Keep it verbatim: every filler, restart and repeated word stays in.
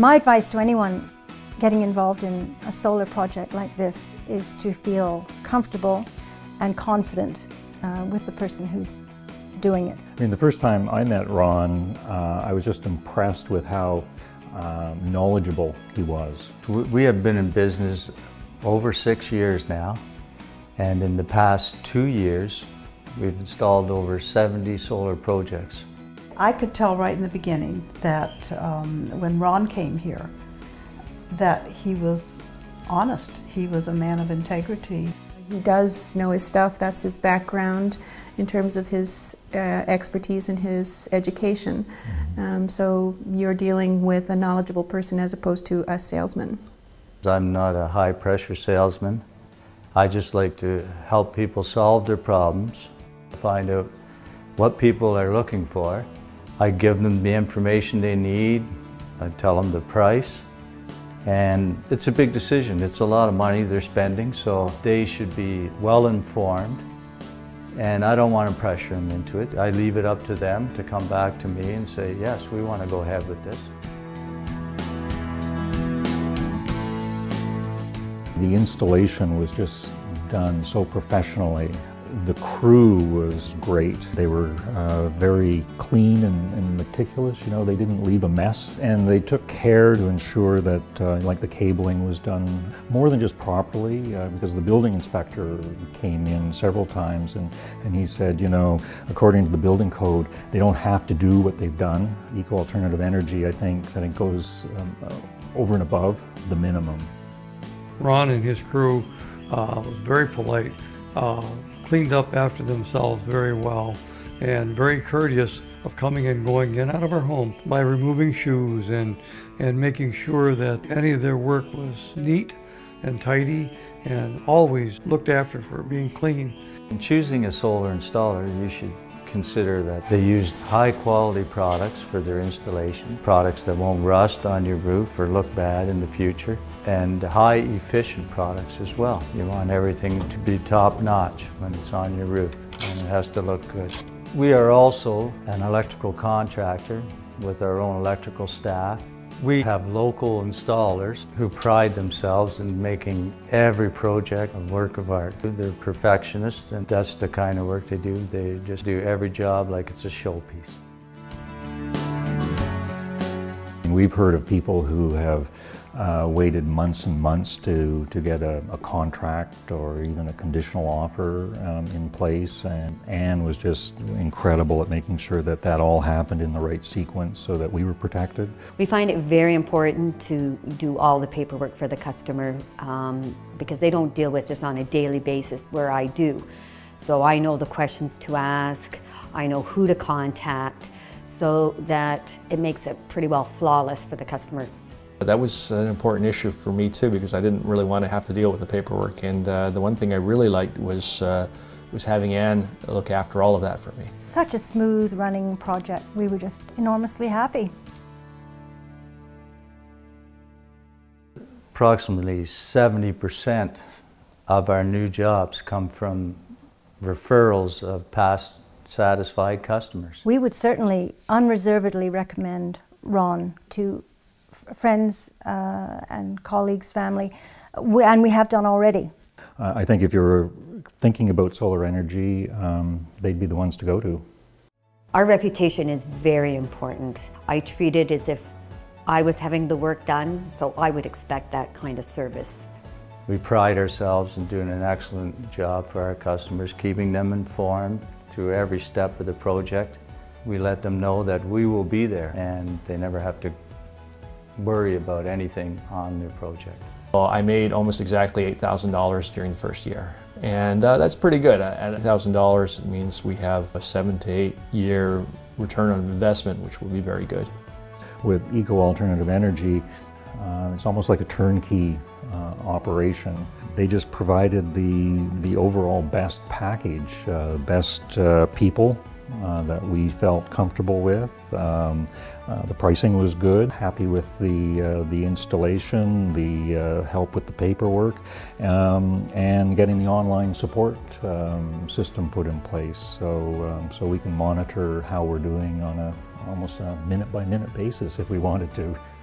My advice to anyone getting involved in a solar project like this is to feel comfortable and confident uh, with the person who's doing it. I mean, the first time I met Ron, uh, I was just impressed with how uh, knowledgeable he was. We have been in business over six years now, and in the past two years, we've installed over seventy solar projects. I could tell right in the beginning that um, when Ron came here, that he was honest. He was a man of integrity. He does know his stuff. That's his background in terms of his uh, expertise and his education. Um, so you're dealing with a knowledgeable person as opposed to a salesman. I'm not a high-pressure salesman. I just like to help people solve their problems, find out what people are looking for. I give them the information they need. I tell them the price. And it's a big decision. It's a lot of money they're spending, so they should be well informed. And I don't want to pressure them into it. I leave it up to them to come back to me and say, yes, we want to go ahead with this. The installation was just done so professionally. The crew was great. They were uh, very clean and, and meticulous. You know, they didn't leave a mess, and they took care to ensure that, uh, like, the cabling was done more than just properly. Uh, because the building inspector came in several times, and and he said, you know, according to the building code, they don't have to do what they've done. Eco Alternative Energy, I think, I think goes um, over and above the minimum. Ron and his crew uh, was very polite. Uh, cleaned up after themselves very well, and very courteous of coming and going in out of our home by removing shoes and and making sure that any of their work was neat and tidy and always looked after for being clean. In choosing a solar installer, you should consider that they used high quality products for their installation, products that won't rust on your roof or look bad in the future, and high efficient products as well. You want everything to be top notch when it's on your roof, and it has to look good. We are also an electrical contractor with our own electrical staff. We have local installers who pride themselves in making every project a work of art. They're perfectionists, and that's the kind of work they do. They just do every job like it's a showpiece. We've heard of people who have uh, waited months and months to, to get a, a contract or even a conditional offer um, in place, and Anne was just incredible at making sure that that all happened in the right sequence so that we were protected. We find it very important to do all the paperwork for the customer um, because they don't deal with this on a daily basis where I do. So I know the questions to ask, I know who to contact, so that it makes it pretty well flawless for the customer. That was an important issue for me too, because I didn't really want to have to deal with the paperwork, and uh, the one thing I really liked was, uh, was having Anne look after all of that for me. Such a smooth running project. We were just enormously happy. Approximately seventy percent of our new jobs come from referrals of past satisfied customers. We would certainly unreservedly recommend Ron to friends uh, and colleagues, family, we, and we have done already. Uh, I think if you're thinking about solar energy, um, they'd be the ones to go to. Our reputation is very important. I treat it as if I was having the work done, so I would expect that kind of service. We pride ourselves in doing an excellent job for our customers, keeping them informed through every step of the project. We let them know that we will be there, and they never have to worry about anything on their project. Well, I made almost exactly eight thousand dollars during the first year, and uh, that's pretty good. At one thousand dollars, it means we have a seven to eight year return on investment, which will be very good. With Eco Alternative Energy, Uh, it's almost like a turnkey uh, operation. They just provided the, the overall best package, uh, best uh, people uh, that we felt comfortable with. Um, uh, the pricing was good, happy with the, uh, the installation, the uh, help with the paperwork, um, and getting the online support um, system put in place so, um, so we can monitor how we're doing on a almost a minute-by-minute basis if we wanted to.